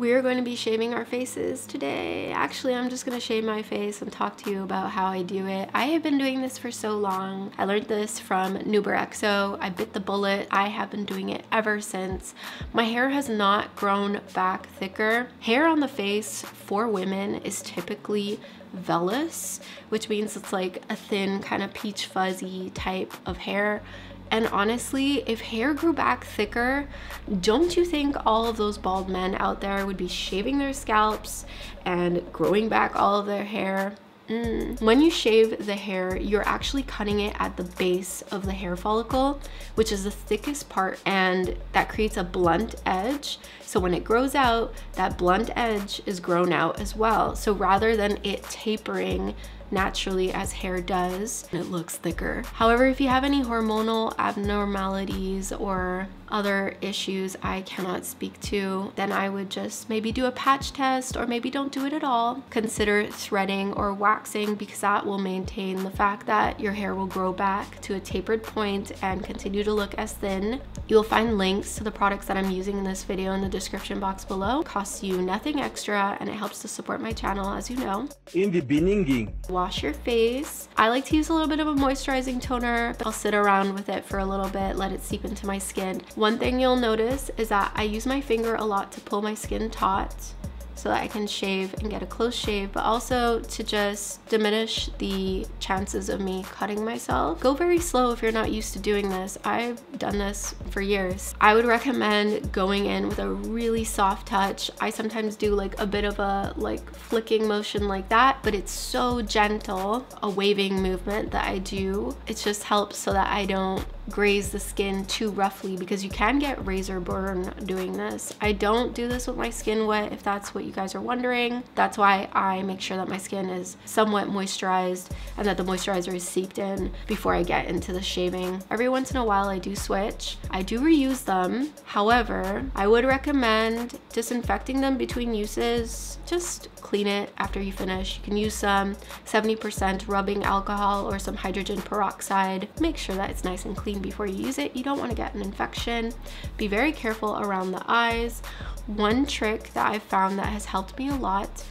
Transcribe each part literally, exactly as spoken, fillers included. We're going to be shaving our faces today. Actually, I'm just gonna shave my face and talk to you about how I do it. I have been doing this for so long. I learned this from Nuberexo. I bit the bullet. I have been doing it ever since. My hair has not grown back thicker. Hair on the face for women is typically vellus, which means it's like a thin kind of peach fuzzy type of hair. And honestly, if hair grew back thicker, don't you think all of those bald men out there would be shaving their scalps and growing back all of their hair? Mm. When you shave the hair, you're actually cutting it at the base of the hair follicle, which is the thickest part, and that creates a blunt edge. So when it grows out, that blunt edge is grown out as well. So rather than it tapering naturally as hair does, it looks thicker. However, if you have any hormonal abnormalities or other issues I cannot speak to, then I would just maybe do a patch test, or maybe don't do it at all. Consider threading or waxing, because that will maintain the fact that your hair will grow back to a tapered point and continue to look as thin. You'll find links to the products that I'm using in this video in the description box below. It costs you nothing extra and it helps to support my channel, as you know. In the beginning, wash your face. I like to use a little bit of a moisturizing toner, but I'll sit around with it for a little bit, let it seep into my skin. One thing you'll notice is that I use my finger a lot to pull my skin taut so that I can shave and get a close shave, but also to just diminish the chances of me cutting myself. Go very slow if you're not used to doing this. I've done this for years. I would recommend going in with a really soft touch. I sometimes do like a bit of a like flicking motion like that, but it's so gentle, a waving movement that I do. It just helps so that I don't graze the skin too roughly, because you can get razor burn doing this. I don't do this with my skin wet, if that's what you guys are wondering. That's why I make sure that my skin is somewhat moisturized and that the moisturizer is seeped in before I get into the shaving. Every once in a while I do switch. I do reuse them. However, I would recommend disinfecting them between uses. Just clean it after you finish. You can use some seventy percent rubbing alcohol or some hydrogen peroxide. Make sure that it's nice and clean before you use it. You don't want to get an infection. Be very careful around the eyes. One trick that I've found that has helped me a lot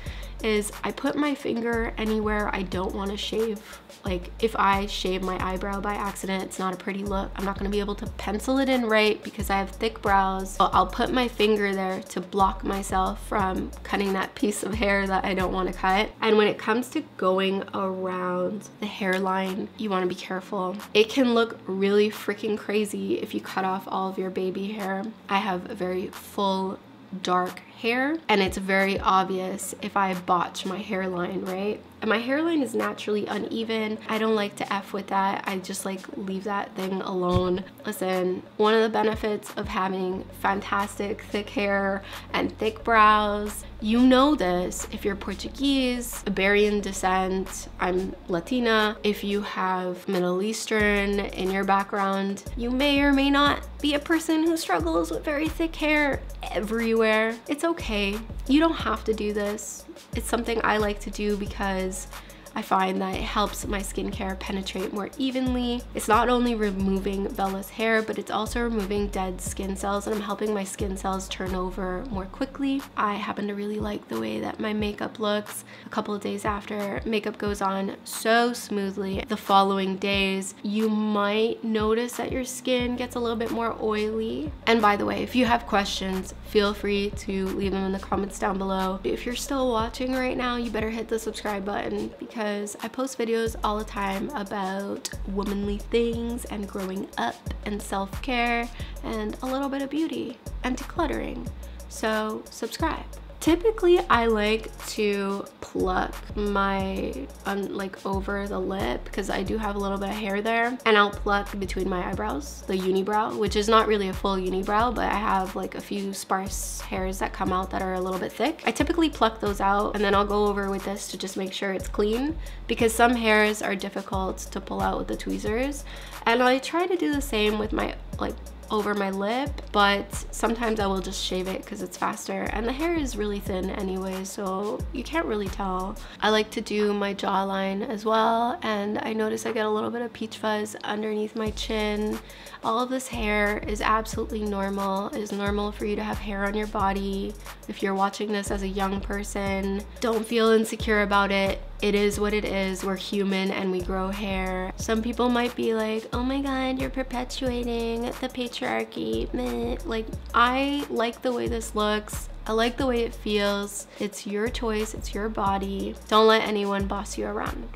is I put my finger anywhere I don't want to shave. Like if I shave my eyebrow by accident, it's not a pretty look. I'm not going to be able to pencil it in right because I have thick brows. So I'll put my finger there to block myself from cutting that piece of hair that I don't want to cut. And when it comes to going around the hairline, you want to be careful. It can look really freaking crazy if you cut off all of your baby hair. I have a very full dark hair, and it's very obvious if I botch my hairline, right? And my hairline is naturally uneven. I don't like to F with that. I just like leave that thing alone. Listen, one of the benefits of having fantastic thick hair and thick brows, you know this if you're Portuguese, Iberian descent, I'm Latina. If you have Middle Eastern in your background, you may or may not be a person who struggles with very thick hair everywhere. It's okay. You don't have to do this. It's something I like to do because I find that it helps my skincare penetrate more evenly. It's not only removing vellus hair, but it's also removing dead skin cells, and I'm helping my skin cells turn over more quickly. I happen to really like the way that my makeup looks a couple of days after. Makeup goes on so smoothly. The following days, you might notice that your skin gets a little bit more oily. And by the way, if you have questions, feel free to leave them in the comments down below. If you're still watching right now, you better hit the subscribe button, because because I post videos all the time about womanly things and growing up and self-care and a little bit of beauty and decluttering. So subscribe. Typically, I like to pluck my, um, like over the lip, because I do have a little bit of hair there, and I'll pluck between my eyebrows, the unibrow, which is not really a full unibrow, but I have like a few sparse hairs that come out that are a little bit thick. I typically pluck those out, and then I'll go over with this to just make sure it's clean, because some hairs are difficult to pull out with the tweezers. And I try to do the same with my like over my lip, but sometimes I will just shave it because it's faster, and the hair is really thin anyway, so you can't really tell. I like to do my jawline as well, and I notice I get a little bit of peach fuzz underneath my chin. All of this hair is absolutely normal. It is normal for you to have hair on your body. If you're watching this as a young person, don't feel insecure about it. It is what it is. We're human and we grow hair. Some people might be like, oh my god, you're perpetuating the patriarchy. Meh. Like, I like the way this looks. I like the way it feels. It's your choice, it's your body. Don't let anyone boss you around.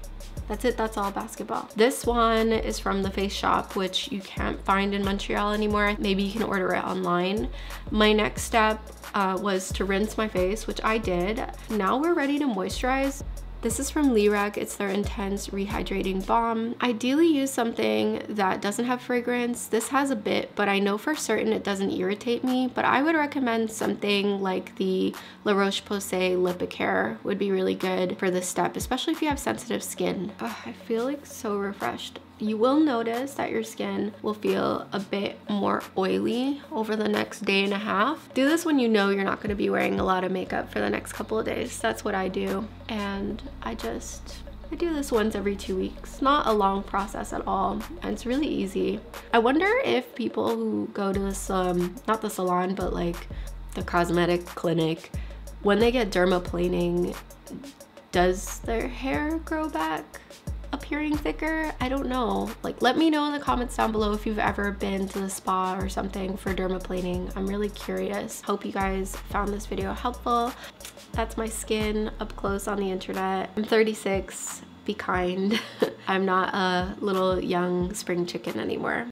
That's it, that's all basketball. This one is from The Face Shop, which you can't find in Montreal anymore. Maybe you can order it online. My next step uh, was to rinse my face, which I did. Now we're ready to moisturize. This is from Lirac. It's their Intense Rehydrating Balm. Ideally use something that doesn't have fragrance. This has a bit, but I know for certain it doesn't irritate me, but I would recommend something like the La Roche-Posay Lipicare would be really good for this step, especially if you have sensitive skin. Ugh, I feel like so refreshed. You will notice that your skin will feel a bit more oily over the next day and a half. Do this when you know you're not going to be wearing a lot of makeup for the next couple of days. That's what I do, and I just I do this once every two weeks. It's not a long process at all, and it's really easy. I wonder if people who go to this um not the salon, but like the cosmetic clinic, when they get dermaplaning, does their hair grow back appearing thicker? I don't know. Like, let me know in the comments down below if you've ever been to the spa or something for dermaplaning. I'm really curious. Hope you guys found this video helpful. That's my skin up close on the internet. I'm thirty-six. Be kind. I'm not a little young spring chicken anymore.